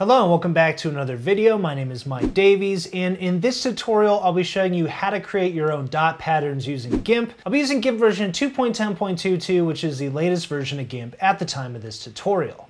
Hello and welcome back to another video. My name is Mike Davies, and in this tutorial I'll be showing you how to create your own dot patterns using GIMP. I'll be using GIMP version 2.10.22, which is the latest version of GIMP at the time of this tutorial.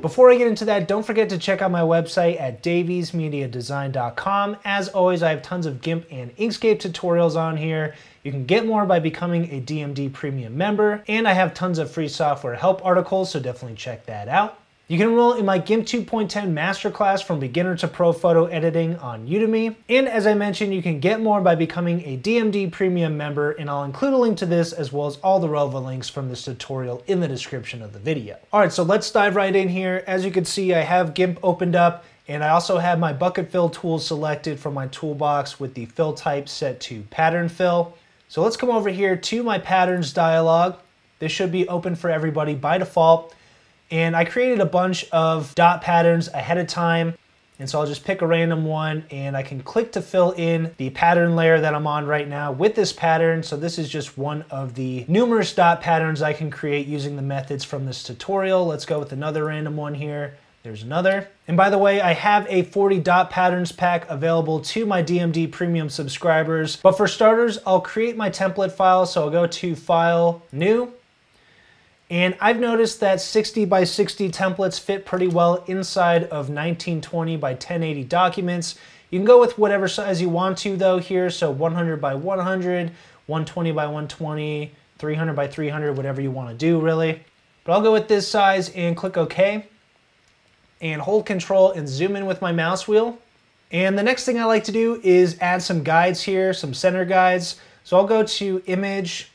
Before I get into that, don't forget to check out my website at daviesmediadesign.com. As always, I have tons of GIMP and Inkscape tutorials on here. You can get more by becoming a DMD Premium Member, and I have tons of free software help articles, so definitely check that out. You can enroll in my GIMP 2.10 Masterclass from beginner to pro photo editing on Udemy. And as I mentioned, you can get more by becoming a DMD Premium Member, and I'll include a link to this as well as all the relevant links from this tutorial in the description of the video. All right, so let's dive right in here. As you can see, I have GIMP opened up, and I also have my bucket fill tool selected from my toolbox with the fill type set to pattern fill. So let's come over here to my patterns dialog. This should be open for everybody by default. And I created a bunch of dot patterns ahead of time. And so I'll just pick a random one, and I can click to fill in the pattern layer that I'm on right now with this pattern. So this is just one of the numerous dot patterns I can create using the methods from this tutorial. Let's go with another random one here. There's another. And by the way, I have a 40 dot patterns pack available to my DMD Premium subscribers. But for starters, I'll create my template file. So I'll go to File, New. And I've noticed that 60 by 60 templates fit pretty well inside of 1920 by 1080 documents. You can go with whatever size you want to though here, so 100 by 100, 120 by 120, 300 by 300, whatever you want to do really. But I'll go with this size and click OK. And hold Control and zoom in with my mouse wheel. And the next thing I like to do is add some guides here, some center guides. So I'll go to Image,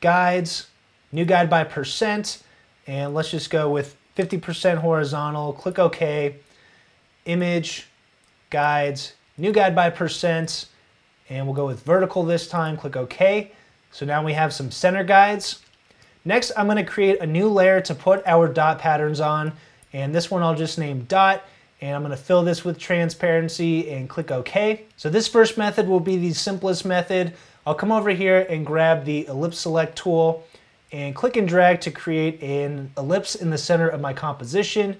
Guides, New guide by percent, and let's just go with 50% horizontal, click OK, Image, Guides, New guide by percent, and we'll go with vertical this time, click OK. So now we have some center guides. Next, I'm going to create a new layer to put our dot patterns on, and this one I'll just name dot, and I'm going to fill this with transparency and click OK. So this first method will be the simplest method. I'll come over here and grab the ellipse select tool, and click and drag to create an ellipse in the center of my composition.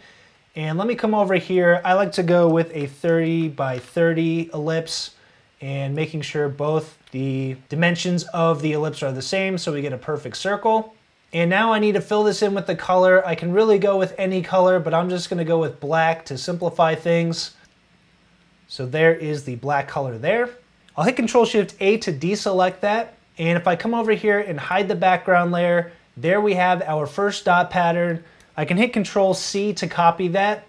And let me come over here. I like to go with a 30 by 30 ellipse, and making sure both the dimensions of the ellipse are the same so we get a perfect circle. And now I need to fill this in with the color. I can really go with any color, but I'm just gonna go with black to simplify things. So there is the black color there. I'll hit Control-Shift-A to deselect that. And if I come over here and hide the background layer, there we have our first dot pattern. I can hit Control-C to copy that.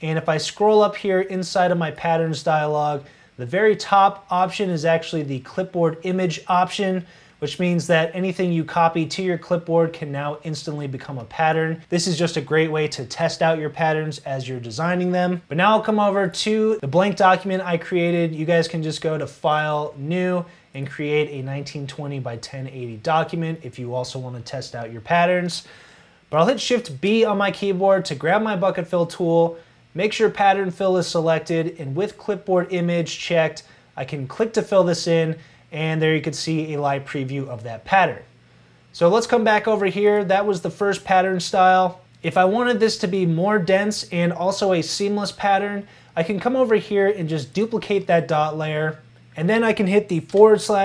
And if I scroll up here inside of my patterns dialog, the very top option is actually the clipboard image option, which means that anything you copy to your clipboard can now instantly become a pattern. This is just a great way to test out your patterns as you're designing them. But now I'll come over to the blank document I created. You guys can just go to File, New, and create a 1920 by 1080 document if you also want to test out your patterns. But I'll hit Shift-B on my keyboard to grab my bucket fill tool, make sure pattern fill is selected, and with clipboard image checked, I can click to fill this in, and there you can see a live preview of that pattern. So let's come back over here. That was the first pattern style. If I wanted this to be more dense and also a seamless pattern, I can come over here and just duplicate that dot layer, and then I can hit the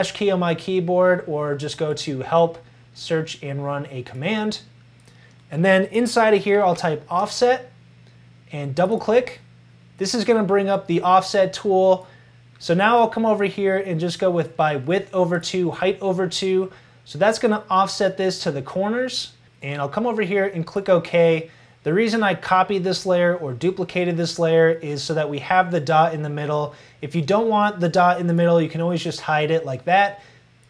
/ key on my keyboard, or just go to Help, search, and run a command. And then inside of here, I'll type offset and double click. This is gonna bring up the offset tool. So now I'll come over here and just go with by width over 2, height over 2. So that's gonna offset this to the corners. And I'll come over here and click OK. The reason I copied this layer or duplicated this layer is so that we have the dot in the middle. If you don't want the dot in the middle, you can always just hide it like that.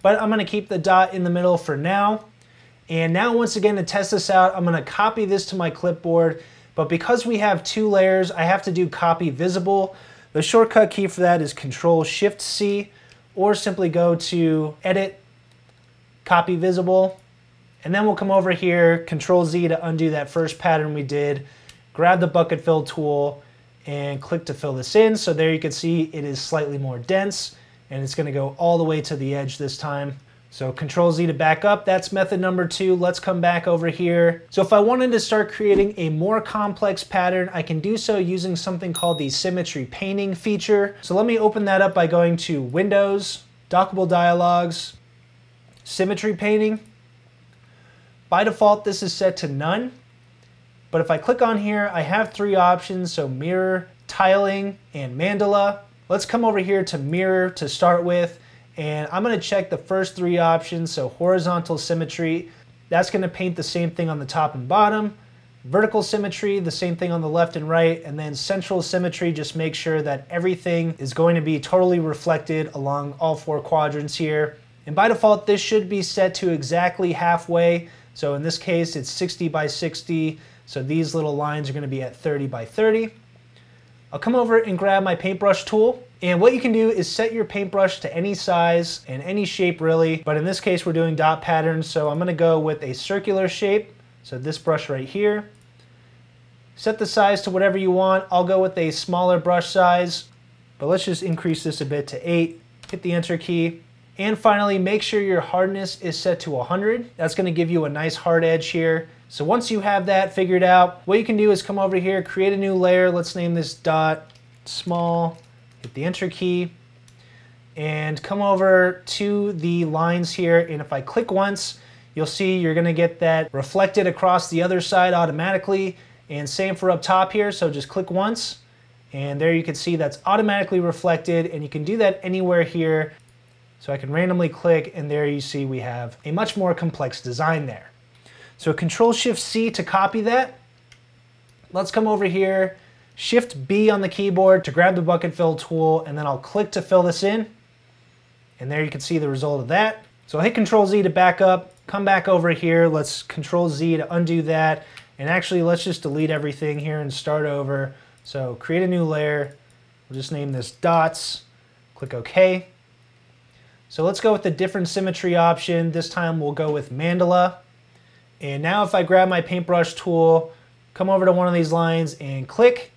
But I'm gonna keep the dot in the middle for now. And now once again, to test this out, I'm gonna copy this to my clipboard. But because we have two layers, I have to do copy visible. The shortcut key for that is Control-Shift-C, or simply go to Edit, Copy Visible. And then we'll come over here, Control-Z to undo that first pattern we did, grab the bucket fill tool, and click to fill this in. So there you can see it is slightly more dense, and it's gonna go all the way to the edge this time. So Control Z to back up, that's method number 2. Let's come back over here. So if I wanted to start creating a more complex pattern, I can do so using something called the symmetry painting feature. So let me open that up by going to Windows, Dockable Dialogues, Symmetry Painting. By default, this is set to none. But if I click on here, I have 3 options, so mirror, tiling, and mandala. Let's come over here to mirror to start with. And I'm gonna check the first 3 options, so horizontal symmetry, that's gonna paint the same thing on the top and bottom, vertical symmetry, the same thing on the left and right, and then central symmetry, just make sure that everything is going to be totally reflected along all 4 quadrants here. And by default, this should be set to exactly halfway, so in this case, it's 60 by 60, so these little lines are gonna be at 30 by 30. I'll come over and grab my paintbrush tool. And what you can do is set your paintbrush to any size and any shape really, but in this case we're doing dot patterns, so I'm gonna go with a circular shape, so this brush right here. Set the size to whatever you want. I'll go with a smaller brush size, but let's just increase this a bit to 8, hit the enter key. And finally, make sure your hardness is set to 100. That's gonna give you a nice hard edge here. So once you have that figured out, what you can do is come over here, create a new layer. Let's name this dot small. Hit the enter key and come over to the lines here, and if I click once, you'll see you're gonna get that reflected across the other side automatically, and same for up top here, so just click once and there you can see that's automatically reflected, and you can do that anywhere here. So I can randomly click and there you see we have a much more complex design there. So Control-Shift-C to copy that. Let's come over here, Shift-B on the keyboard to grab the bucket fill tool, and then I'll click to fill this in. And there you can see the result of that. So I'll hit Control-Z to back up, come back over here, let's Control-Z to undo that, and actually let's just delete everything here and start over. So create a new layer, we'll just name this dots, click OK. So let's go with a different symmetry option, this time we'll go with mandala. And now if I grab my paintbrush tool, come over to one of these lines and click,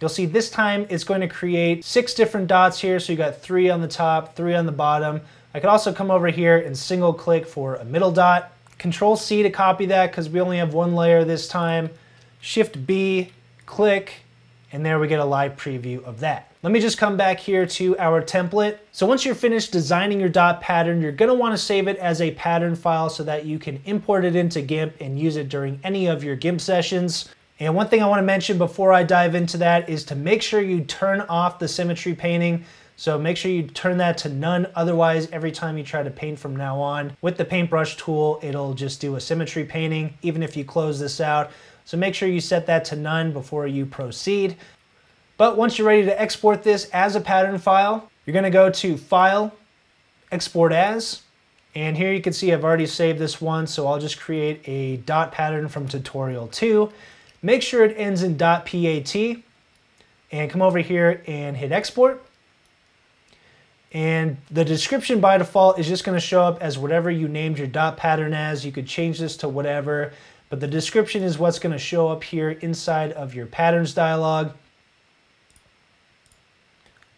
you'll see this time it's going to create 6 different dots here, so you got 3 on the top, 3 on the bottom. I could also come over here and single click for a middle dot. Control C to copy that because we only have 1 layer this time. Shift B, click, and there we get a live preview of that. Let me just come back here to our template. So once you're finished designing your dot pattern, you're gonna wanna save it as a pattern file so that you can import it into GIMP and use it during any of your GIMP sessions. And one thing I want to mention before I dive into that is to make sure you turn off the symmetry painting. So make sure you turn that to none, otherwise every time you try to paint from now on with the paintbrush tool, it'll just do a symmetry painting even if you close this out. So make sure you set that to none before you proceed. But once you're ready to export this as a pattern file, you're going to go to File, Export As, and here you can see I've already saved this one, so I'll just create a dot pattern from tutorial 2. Make sure it ends in .pat and come over here and hit export. And the description by default is just going to show up as whatever you named your dot pattern as. You could change this to whatever, but the description is what's going to show up here inside of your patterns dialog.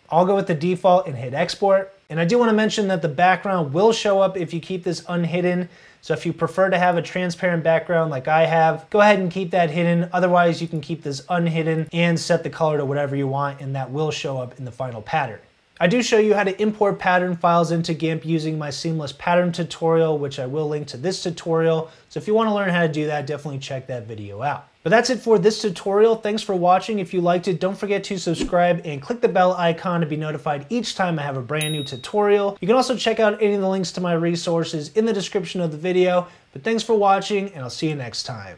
I'll go with the default and hit export. And I do want to mention that the background will show up if you keep this unhidden. So if you prefer to have a transparent background like I have, go ahead and keep that hidden. Otherwise, you can keep this unhidden and set the color to whatever you want, and that will show up in the final pattern. I do show you how to import pattern files into GIMP using my seamless pattern tutorial, which I will link to this tutorial. So if you want to learn how to do that, definitely check that video out. But that's it for this tutorial. Thanks for watching. If you liked it, don't forget to subscribe and click the bell icon to be notified each time I have a brand new tutorial. You can also check out any of the links to my resources in the description of the video. But thanks for watching, and I'll see you next time.